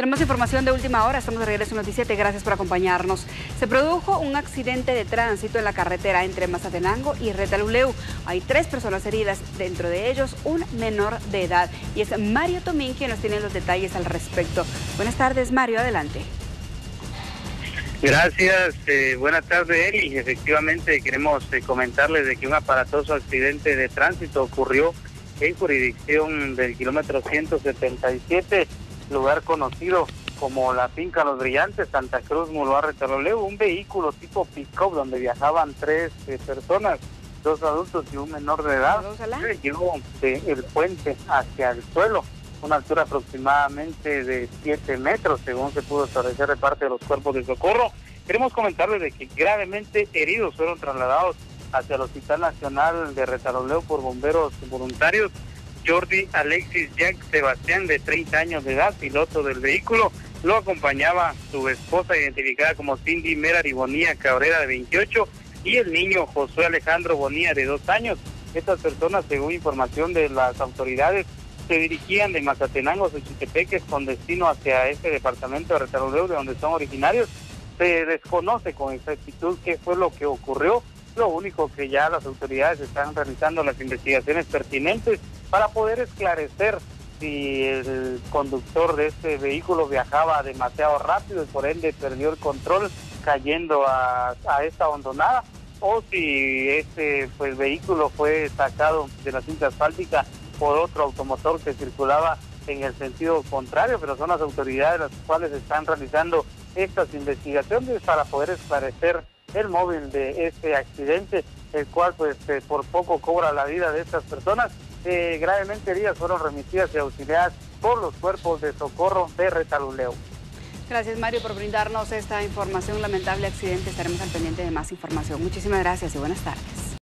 Tenemos información de última hora, estamos de regreso en los 17, gracias por acompañarnos. Se produjo un accidente de tránsito en la carretera entre Mazatenango y Retalhuleu. Hay 3 personas heridas, dentro de ellos un menor de edad. Y es Mario Tomín quien nos tiene los detalles al respecto. Buenas tardes, Mario, adelante. Gracias, buenas tardes, Eli. Efectivamente, queremos comentarles de que un aparatoso accidente de tránsito ocurrió en jurisdicción del kilómetro 177, lugar conocido como la finca Los Brillantes, Santa Cruz, Muluá, Retalhuleu. Un vehículo tipo pick-up donde viajaban 3 personas, 2 adultos y un menor de edad, llegó el puente hacia el suelo, una altura aproximadamente de 7 metros, según se pudo establecer de parte de los cuerpos de socorro. Queremos comentarles de que gravemente heridos fueron trasladados hacia el Hospital Nacional de Retalhuleu por bomberos voluntarios. Jordi Alexis Jack Sebastián, de 30 años de edad, piloto del vehículo, lo acompañaba su esposa, identificada como Cindy Merari Bonilla Cabrera, de 28, y el niño José Alejandro Bonilla, de 2 años. Estas personas, según información de las autoridades, se dirigían de Mazatenango a Chitepeques con destino hacia este departamento de Retalhuleu, de donde son originarios. Se desconoce con exactitud qué fue lo que ocurrió. Lo único que ya las autoridades están realizando las investigaciones pertinentes para poder esclarecer si el conductor de este vehículo viajaba demasiado rápido y por ende perdió el control cayendo a esta hondonada, o si este vehículo fue sacado de la cinta asfáltica por otro automotor que circulaba en el sentido contrario. Pero son las autoridades las cuales están realizando estas investigaciones para poder esclarecer el móvil de este accidente, el cual por poco cobra la vida de estas personas. Gravemente heridas fueron remitidas y auxiliadas por los cuerpos de socorro de Retalhuleu. Gracias, Mario, por brindarnos esta información. Lamentable accidente, estaremos al pendiente de más información. Muchísimas gracias y buenas tardes.